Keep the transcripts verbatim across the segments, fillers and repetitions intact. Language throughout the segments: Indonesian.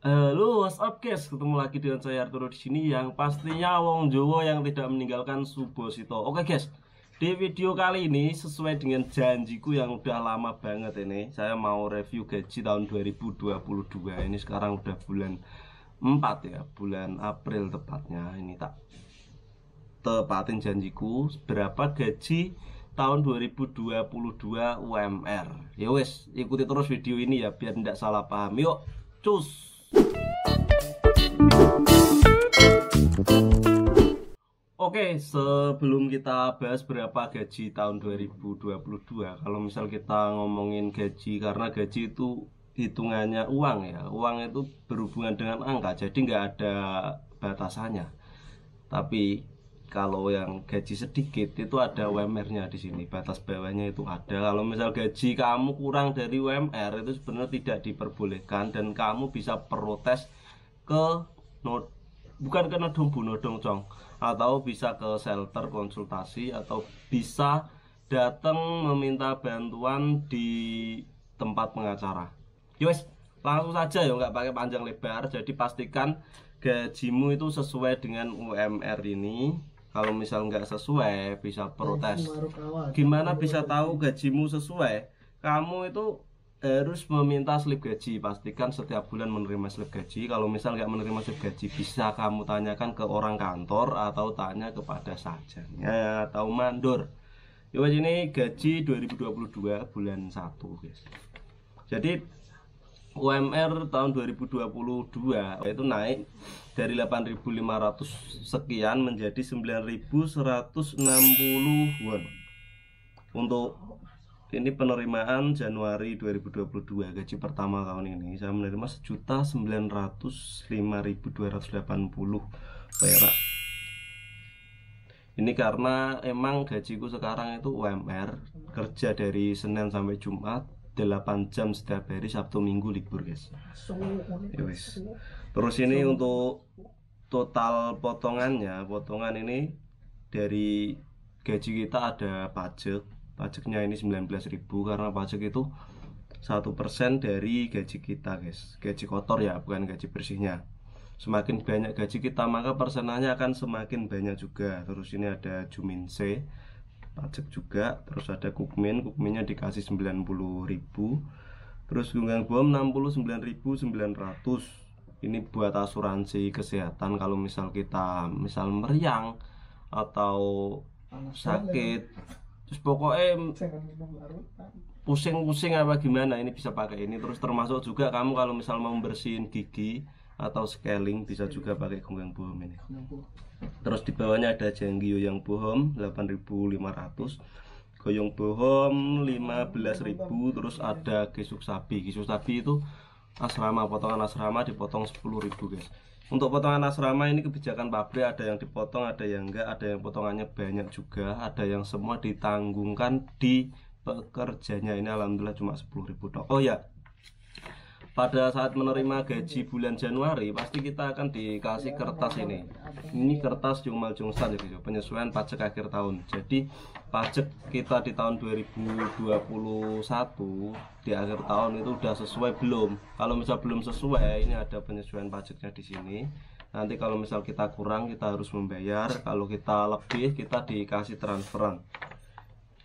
Halo, what's up guys? Ketemu lagi dengan saya Arturo di sini yang pastinya wong Jawa yang tidak meninggalkan Subosito. Oke guys, di video kali ini sesuai dengan janjiku yang udah lama banget ini, saya mau review gaji tahun dua ribu dua puluh dua. Ini sekarang udah bulan empat ya, bulan April tepatnya. Ini tak tepatin janjiku berapa gaji tahun dua ribu dua puluh dua U M R. Ya wes, ikuti terus video ini ya biar tidak salah paham. Yuk, cus. Oke, sebelum kita bahas berapa gaji tahun dua ribu dua puluh dua, kalau misal kita ngomongin gaji, karena gaji itu hitungannya uang ya, uang itu berhubungan dengan angka, jadi nggak ada batasannya. Tapi kalau yang gaji sedikit itu ada U M R-nya di sini, batas bawahnya itu ada. Kalau misal gaji kamu kurang dari U M R itu sebenarnya tidak diperbolehkan dan kamu bisa protes ke not bukan kena dombu nodong cong, atau bisa ke shelter konsultasi, atau bisa datang meminta bantuan di tempat pengacara. Yowes, langsung saja ya, nggak pakai panjang lebar. Jadi pastikan gajimu itu sesuai dengan U M R ini. Kalau misal nggak sesuai bisa protes. Gimana bisa tahu gajimu sesuai? Kamu itu harus meminta slip gaji. Pastikan setiap bulan menerima slip gaji. Kalau misal nggak menerima slip gaji, bisa kamu tanyakan ke orang kantor atau tanya kepada sajannya atau mandor. Yo, ini gaji dua ribu dua puluh dua bulan satu, guys. Jadi U M R tahun dua ribu dua puluh dua itu naik dari delapan ribu lima ratus sekian menjadi sembilan ribu seratus enam puluh won. Untuk ini penerimaan Januari dua ribu dua puluh dua, gaji pertama tahun ini saya menerima satu juta sembilan ratus lima ribu dua ratus delapan puluh perak. Ini karena emang gajiku sekarang itu U M R, kerja dari Senin sampai Jumat delapan jam setiap hari, Sabtu Minggu libur guys. Yowis. Terus ini untuk total potongannya, potongan ini dari gaji kita ada pajak. Pajaknya ini sembilan belas ribu karena pajak itu satu persen dari gaji kita guys. Gaji kotor ya, bukan gaji bersihnya. Semakin banyak gaji kita maka persenannya akan semakin banyak juga. Terus ini ada Juminse, pajak juga. Terus ada Kukmin, Kukminnya dikasih sembilan puluh ribu. Terus Gunggang Bom enam puluh sembilan ribu sembilan ratus. Ini buat asuransi kesehatan kalau misal kita misal meriang atau sakit. Terus pokoknya pusing-pusing apa gimana, ini bisa pakai ini. Terus termasuk juga kamu kalau misal mau bersihin gigi atau scaling bisa juga pakai Gunggang Bohom ini. Terus di bawahnya ada Janggi Yoyang Bohom delapan ribu lima ratus, Goyong Bohom lima belas ribu. Terus ada Kisuk Sapi. Kisuk Sapi itu asrama, potongan asrama dipotong sepuluh ribu guys. Untuk potongan asrama ini kebijakan pabrik ada yang dipotong, ada yang enggak, ada yang potongannya banyak juga, ada yang semua ditanggungkan di pekerjanya. Ini alhamdulillah cuma sepuluh ribu tok. Oh ya, pada saat menerima gaji bulan Januari pasti kita akan dikasih kertas ini. Ini kertas Jungmal Jungstan ya, penyesuaian pajak akhir tahun. Jadi pajak kita di tahun dua ribu dua puluh satu di akhir tahun itu udah sesuai belum. Kalau misal belum sesuai, ini ada penyesuaian pajaknya di sini. Nanti kalau misal kita kurang kita harus membayar, kalau kita lebih kita dikasih transferan.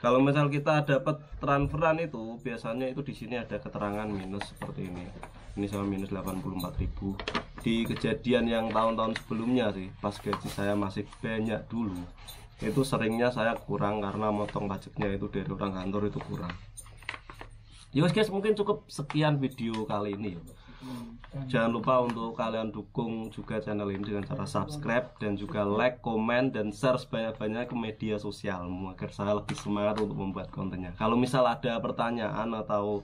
Kalau misal kita dapat transferan itu biasanya itu di sini ada keterangan minus seperti ini. Ini sama minus delapan puluh empat ribu. Di kejadian yang tahun-tahun sebelumnya sih, pas gaji saya masih banyak dulu, itu seringnya saya kurang karena motong pajaknya itu dari orang kantor itu kurang. Yo guys, mungkin cukup sekian video kali ini. Jangan lupa untuk kalian dukung juga channel ini dengan cara subscribe dan juga like, komen, dan share sebanyak-banyaknya ke media sosialmu agar saya lebih semangat untuk membuat kontennya. Kalau misal ada pertanyaan atau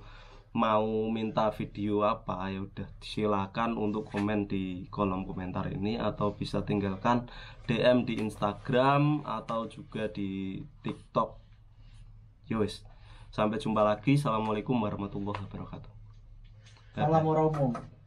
mau minta video apa, ya udah silakan untuk komen di kolom komentar ini, atau bisa tinggalkan D M di Instagram atau juga di TikTok. Yowis, sampai jumpa lagi. Assalamualaikum warahmatullahi wabarakatuh. Salam romo.